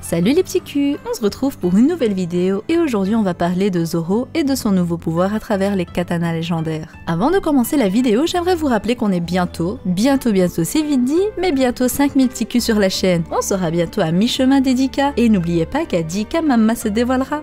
Salut les petits culs, on se retrouve pour une nouvelle vidéo et aujourd'hui on va parler de Zoro et de son nouveau pouvoir à travers les katanas légendaires. Avant de commencer la vidéo, j'aimerais vous rappeler qu'on est bientôt c'est vite dit, mais bientôt 5000 petits culs sur la chaîne. On sera bientôt à mi-chemin des 10K et n'oubliez pas qu'à 10K Mama se dévoilera.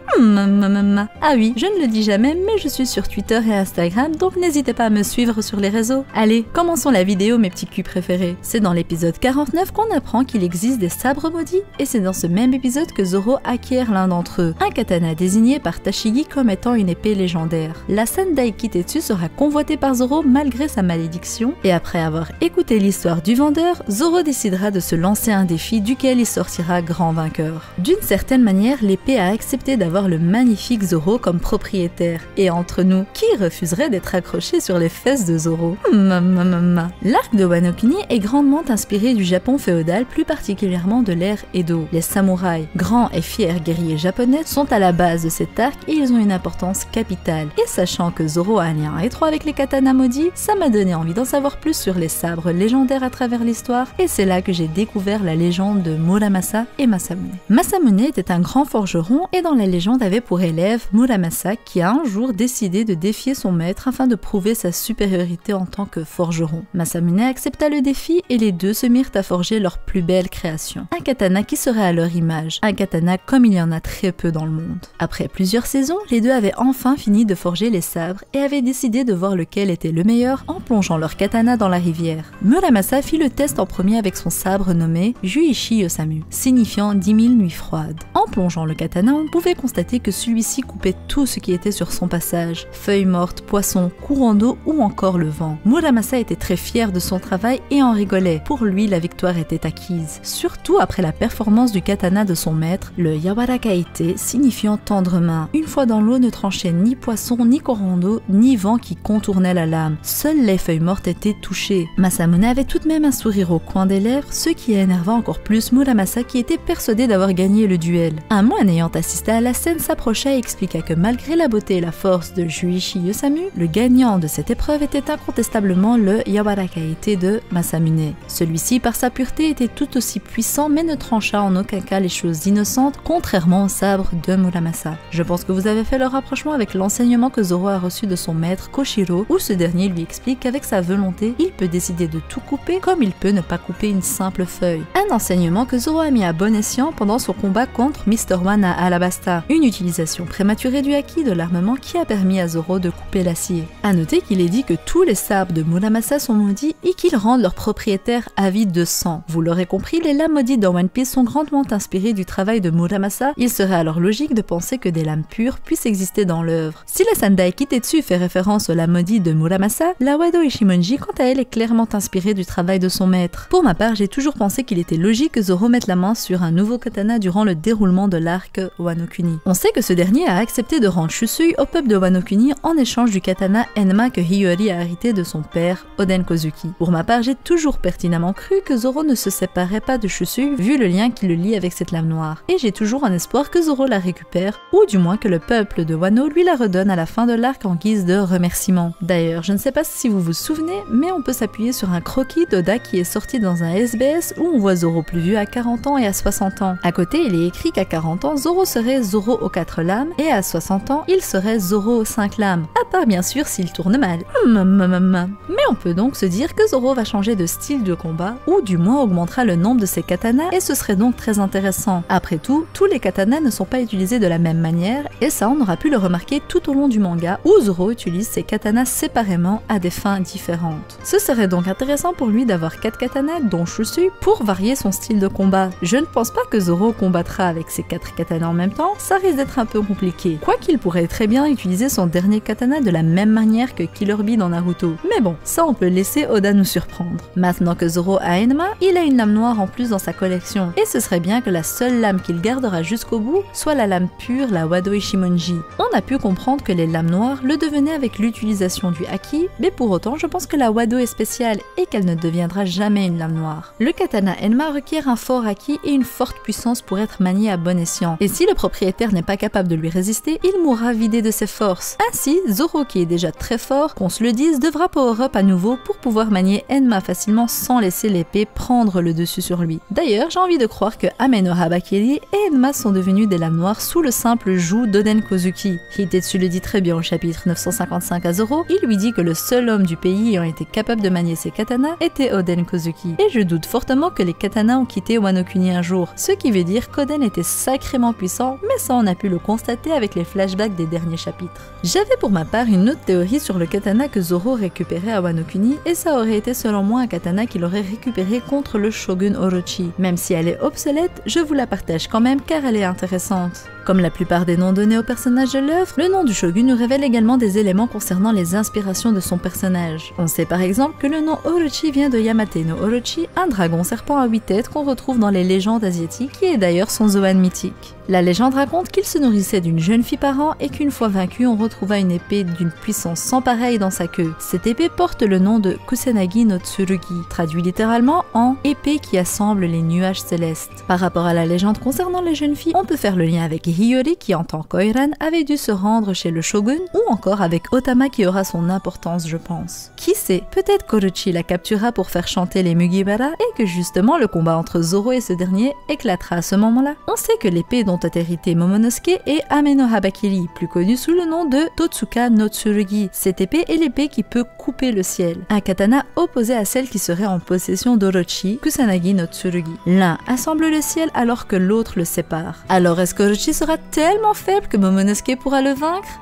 Ah oui, je ne le dis jamais mais je suis sur Twitter et Instagram donc n'hésitez pas à me suivre sur les réseaux. Allez, commençons la vidéo mes petits culs préférés. C'est dans l'épisode 49 qu'on apprend qu'il existe des sabres maudits et c'est dans ce même épisode que Zoro acquiert l'un d'entre eux, un katana désigné par Tashigi comme étant une épée légendaire. La Sandai Kitetsu sera convoitée par Zoro malgré sa malédiction, et après avoir écouté l'histoire du vendeur, Zoro décidera de se lancer un défi duquel il sortira grand vainqueur. D'une certaine manière, l'épée a accepté d'avoir le magnifique Zoro comme propriétaire, et entre nous, qui refuserait d'être accroché sur les fesses de Zoro? L'arc de Wano-kuni est grandement inspiré du Japon féodal, plus particulièrement de l'ère Edo. Les samouraïs, grands et fiers guerriers japonais, sont à la base de cet arc et ils ont une importance capitale. Et sachant que Zoro a un lien étroit avec les katanas maudits, ça m'a donné envie d'en savoir plus sur les sabres légendaires à travers l'histoire et c'est là que j'ai découvert la légende de Muramasa et Masamune. Masamune était un grand forgeron et dans la légende avait pour élève Muramasa qui a un jour décidé de défier son maître afin de prouver sa supériorité en tant que forgeron. Masamune accepta le défi et les deux se mirent à forger leur plus belle création, un katana qui serait à leur image. Un katana comme il y en a très peu dans le monde. Après plusieurs saisons, les deux avaient enfin fini de forger les sabres et avaient décidé de voir lequel était le meilleur en plongeant leur katana dans la rivière. Muramasa fit le test en premier avec son sabre nommé Juichi Yosamu, signifiant 10 000 nuits froides. En plongeant le katana, on pouvait constater que celui-ci coupait tout ce qui était sur son passage, feuilles mortes, poissons, courants d'eau ou encore le vent. Muramasa était très fier de son travail et en rigolait. Pour lui, la victoire était acquise, surtout après la performance du katana de son maître, le Yawarakaite, signifiant tendre main. Une fois dans l'eau ne tranchait ni poisson, ni courant d'eau, ni vent qui contournait la lame. Seules les feuilles mortes étaient touchées. Masamune avait tout de même un sourire au coin des lèvres, ce qui énerva encore plus Muramasa qui était persuadé d'avoir gagné le duel. Un moine ayant assisté à la scène s'approcha et expliqua que malgré la beauté et la force de Juichi Yosamu, le gagnant de cette épreuve était incontestablement le Yawarakaite de Masamune. Celui-ci, par sa pureté, était tout aussi puissant mais ne trancha en aucun cas les choses innocentes, contrairement au sabre de Muramasa. Je pense que vous avez fait le rapprochement avec l'enseignement que Zoro a reçu de son maître Koshiro, où ce dernier lui explique qu'avec sa volonté, il peut décider de tout couper comme il peut ne pas couper une simple feuille. Un enseignement que Zoro a mis à bon escient pendant son combat contre Mr. One à Alabasta, une utilisation prématurée du haki de l'armement qui a permis à Zoro de couper l'acier. A noter qu'il est dit que tous les sabres de Muramasa sont maudits et qu'ils rendent leurs propriétaires avides de sang. Vous l'aurez compris, les lames maudites dans One Piece sont grandement inspirées du travail de Muramasa, il serait alors logique de penser que des lames pures puissent exister dans l'œuvre. Si la Sandai Kitetsu fait référence aux lames maudites de Muramasa, la Wado Ichimonji quant à elle est clairement inspirée du travail de son maître. Pour ma part, j'ai toujours pensé qu'il était logique que Zoro mette la main sur un nouveau katana durant le déroulement de l'arc Wano-kuni. On sait que ce dernier a accepté de rendre Shusui au peuple de Wano-kuni en échange du katana Enma que Hiyori a hérité de son père, Oden Kozuki. Pour ma part, j'ai toujours pertinemment cru que Zoro ne se séparait pas de Shusui vu le lien qui le lie avec cette lame noire, et j'ai toujours un espoir que Zoro la récupère, ou du moins que le peuple de Wano lui la redonne à la fin de l'arc en guise de remerciement. D'ailleurs, je ne sais pas si vous vous souvenez, mais on peut s'appuyer sur un croquis d'Oda qui est sorti dans un SBS où on voit Zoro plus vieux à 40 ans et à 60 ans. À côté, il est écrit qu'à 40 ans, Zoro serait Zoro aux 4 lames, et à 60 ans, il serait Zoro aux 5 lames, à part bien sûr s'il tourne mal. Mais on peut donc se dire que Zoro va changer de style de combat, ou du moins augmentera le nombre de ses katanas, et ce serait donc très intéressant. Après tout, tous les katanas ne sont pas utilisés de la même manière et ça on aura pu le remarquer tout au long du manga où Zoro utilise ses katanas séparément à des fins différentes. Ce serait donc intéressant pour lui d'avoir 4 katanas dont Shusui pour varier son style de combat. Je ne pense pas que Zoro combattra avec ses 4 katanas en même temps, ça risque d'être un peu compliqué, quoiqu'il pourrait très bien utiliser son dernier katana de la même manière que Killer Bee dans Naruto. Mais bon, ça on peut laisser Oda nous surprendre. Maintenant que Zoro a Enma, il a une lame noire en plus dans sa collection et ce serait bien que la la seule lame qu'il gardera jusqu'au bout soit la lame pure, la Wado Ichimonji. On a pu comprendre que les lames noires le devenaient avec l'utilisation du haki, mais pour autant je pense que la Wado est spéciale et qu'elle ne deviendra jamais une lame noire. Le katana Enma requiert un fort haki et une forte puissance pour être manié à bon escient, et si le propriétaire n'est pas capable de lui résister, il mourra vidé de ses forces. Ainsi, Zoro qui est déjà très fort, qu'on se le dise, devra power-up à nouveau pour pouvoir manier Enma facilement sans laisser l'épée prendre le dessus sur lui. D'ailleurs, j'ai envie de croire que Ame no Habakiri et Enma sont devenus des lames noires sous le simple joug d'Oden Kozuki. Hitetsu le dit très bien au chapitre 955 à Zoro, il lui dit que le seul homme du pays ayant été capable de manier ses katanas était Oden Kozuki, et je doute fortement que les katanas ont quitté Wano-kuni un jour, ce qui veut dire qu'Oden était sacrément puissant, mais ça on a pu le constater avec les flashbacks des derniers chapitres. J'avais pour ma part une autre théorie sur le katana que Zoro récupérait à Wano-kuni, et ça aurait été selon moi un katana qu'il aurait récupéré contre le shogun Orochi. Même si elle est obsolète, je vous la partage quand même car elle est intéressante. Comme la plupart des noms donnés aux personnages de l'œuvre, le nom du shogun nous révèle également des éléments concernant les inspirations de son personnage. On sait par exemple que le nom Orochi vient de Yamata no Orochi, un dragon serpent à 8 têtes qu'on retrouve dans les légendes asiatiques et est d'ailleurs son Zoan mythique. La légende raconte qu'il se nourrissait d'une jeune fille par an et qu'une fois vaincu, on retrouva une épée d'une puissance sans pareille dans sa queue. Cette épée porte le nom de Kusanagi no Tsurugi, traduit littéralement en « épée qui assemble les nuages célestes ». Par rapport à la légende concernant les jeunes filles, on peut faire le lien avec Hiyori qui en tant qu'Oiran avait dû se rendre chez le shogun, ou encore avec Otama qui aura son importance je pense. Qui sait, peut-être qu'Orochi la captura pour faire chanter les Mugiwara et que justement le combat entre Zoro et ce dernier éclatera à ce moment-là. On sait que l'épée dont est hérité Momonosuke est Ame no Habakiri, plus connue sous le nom de Totsuka no Tsurugi. Cette épée est l'épée qui peut couper le ciel, un katana opposé à celle qui serait en possession d'Orochi, Kusanagi no Tsurugi. L'un assemble le ciel alors que l'autre le sépare. Alors est-ce qu'Orochi sera tellement faible que Momonosuke pourra le vaincre?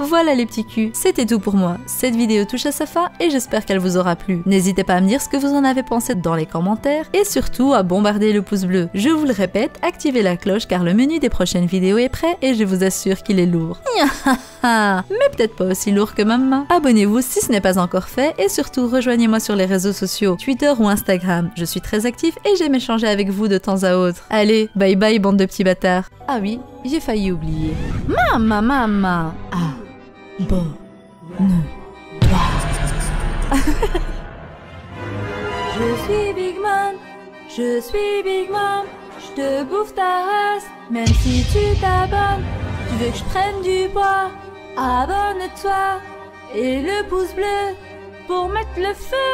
Voilà les petits culs, c'était tout pour moi. Cette vidéo touche à sa fin et j'espère qu'elle vous aura plu. N'hésitez pas à me dire ce que vous en avez pensé dans les commentaires et surtout à bombarder le pouce bleu. Je vous le répète, activez la cloche car le menu des prochaines vidéos est prêt et je vous assure qu'il est lourd. Mais peut-être pas aussi lourd que ma main. Abonnez-vous si ce n'est pas encore fait et surtout rejoignez-moi sur les réseaux sociaux, Twitter ou Instagram. Je suis très active et j'aime échanger avec vous de temps à autre. Allez, bye bye bande de petits bâtards. Ah oui, j'ai failli oublier. Mama. Ah, bon, non, Je suis Big Mom, je te bouffe ta race, même si tu t'abonnes. Tu veux que je prenne du poids, abonne-toi et le pouce bleu pour mettre le feu.